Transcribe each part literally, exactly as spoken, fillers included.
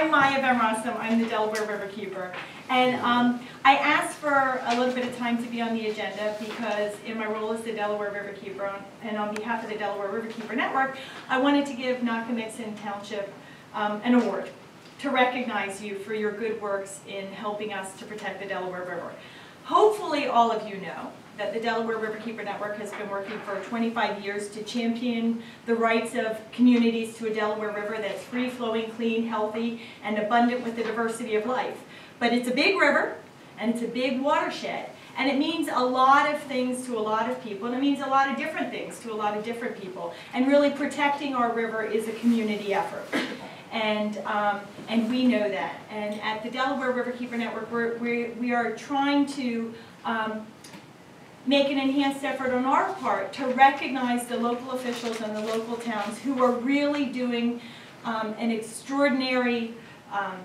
I'm Maya van Rosmalen. I'm the Delaware Riverkeeper. And um, I asked for a little bit of time to be on the agenda because in my role as the Delaware Riverkeeper and on behalf of the Delaware Riverkeeper Network, I wanted to give Nockamixon Township um, an award to recognize you for your good works in helping us to protect the Delaware River. Hopefully all of you know that the Delaware Riverkeeper Network has been working for twenty-five years to champion the rights of communities to a Delaware River that's free flowing, clean, healthy, and abundant with the diversity of life. But it's a big river, and it's a big watershed, and it means a lot of things to a lot of people, and it means a lot of different things to a lot of different people. And really protecting our river is a community effort. And, um, and we know that. And at the Delaware Riverkeeper Network, we're, we're, we are trying to um, make an enhanced effort on our part to recognize the local officials and the local towns who are really doing um, an extraordinary, um,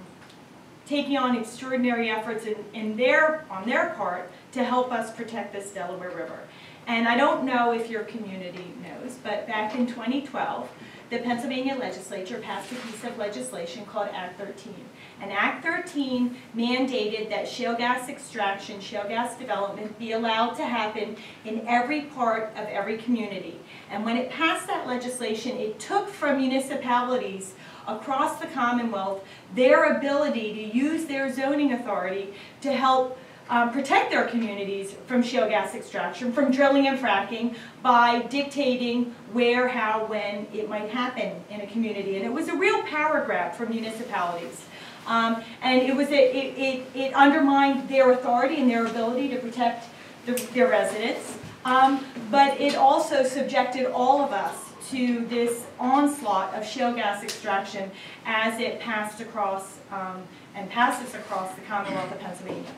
taking on extraordinary efforts in, in their, on their part to help us protect this Delaware River. And I don't know if your community knows, but back in twenty twelve, the Pennsylvania legislature passed a piece of legislation called Act thirteen. And Act thirteen mandated that shale gas extraction, shale gas development be allowed to happen in every part of every community. And when it passed that legislation, it took from municipalities across the Commonwealth their ability to use their zoning authority to help Um, protect their communities from shale gas extraction, from drilling and fracking, by dictating where, how, when it might happen in a community. And it was a real power grab for municipalities. Um, and it, was a, it, it, it undermined their authority and their ability to protect the, their residents. Um, but it also subjected all of us to this onslaught of shale gas extraction as it passed across um, and passes across the Commonwealth of Pennsylvania.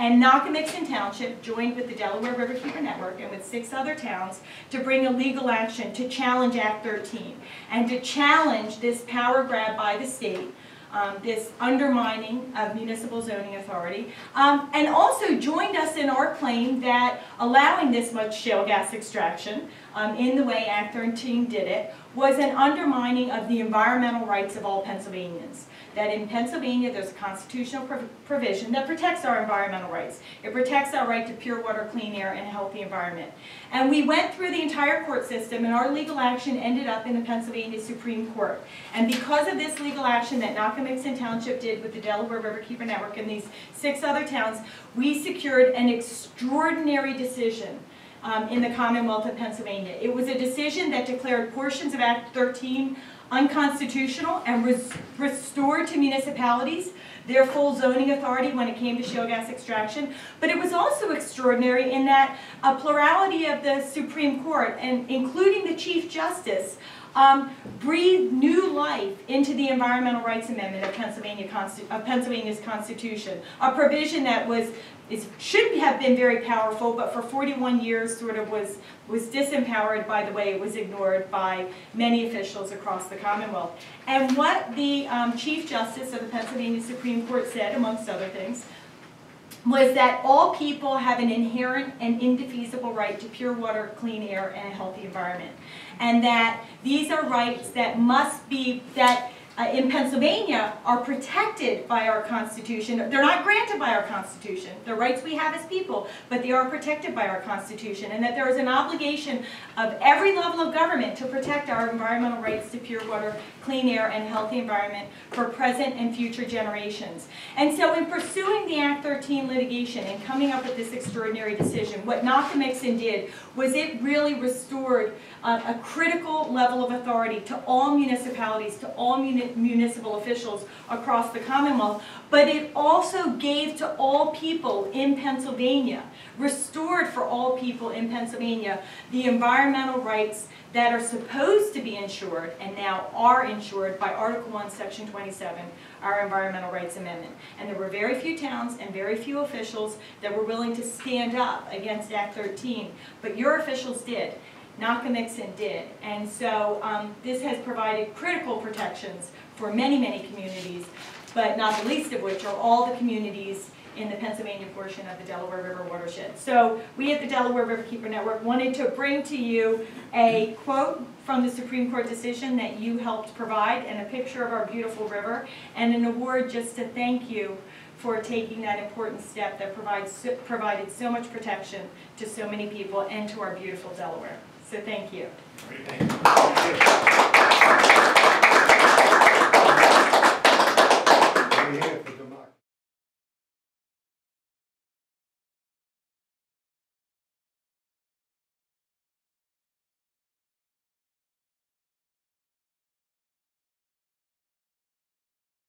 And Nockamixon Township joined with the Delaware Riverkeeper Network and with six other towns to bring a legal action to challenge Act thirteen and to challenge this power grab by the state, um, this undermining of municipal zoning authority, um, and also joined us in our claim that allowing this much shale gas extraction um, in the way Act thirteen did it was an undermining of the environmental rights of all Pennsylvanians. That in Pennsylvania there's a constitutional prov provision that protects our environmental rights. It protects our right to pure water, clean air, and a healthy environment. And we went through the entire court system, and our legal action ended up in the Pennsylvania Supreme Court. And because of this legal action that Nockamixon Township did with the Delaware Riverkeeper Network and these six other towns, we secured an extraordinary decision um, in the Commonwealth of Pennsylvania. It was a decision that declared portions of Act thirteen unconstitutional and res restored to municipalities their full zoning authority when it came to shale gas extraction. But it was also extraordinary in that a plurality of the Supreme Court, and including the Chief Justice, um, breathed new life into the Environmental Rights Amendment of, Pennsylvania Consti of Pennsylvania's Constitution, a provision that was It should have been very powerful, but for forty-one years sort of was, was disempowered by the way it was ignored by many officials across the Commonwealth. And what the um, Chief Justice of the Pennsylvania Supreme Court said, amongst other things, was that all people have an inherent and indefeasible right to pure water, clean air, and a healthy environment. And that these are rights that must be, that Uh, in Pennsylvania are protected by our Constitution. They're not granted by our Constitution. They're rights we have as people, but they are protected by our Constitution, and that there is an obligation of every level of government to protect our environmental rights to pure water, clean air, and healthy environment for present and future generations. And so in pursuing the Act thirteen litigation and coming up with this extraordinary decision, what Nockamixon did was it really restored uh, a critical level of authority to all municipalities, to all municipalities, municipal officials across the Commonwealth, but it also gave to all people in Pennsylvania, restored for all people in Pennsylvania, the environmental rights that are supposed to be insured and now are insured by Article one, Section twenty-seven, our Environmental Rights Amendment. And there were very few towns and very few officials that were willing to stand up against Act thirteen, but your officials did. Nockamixon did. And so um, this has provided critical protections for many, many communities, but not the least of which are all the communities in the Pennsylvania portion of the Delaware River watershed. So we at the Delaware Riverkeeper Network wanted to bring to you a quote from the Supreme Court decision that you helped provide, and a picture of our beautiful river, and an award just to thank you for taking that important step that provides, provided so much protection to so many people and to our beautiful Delaware. So thank you. Thank you.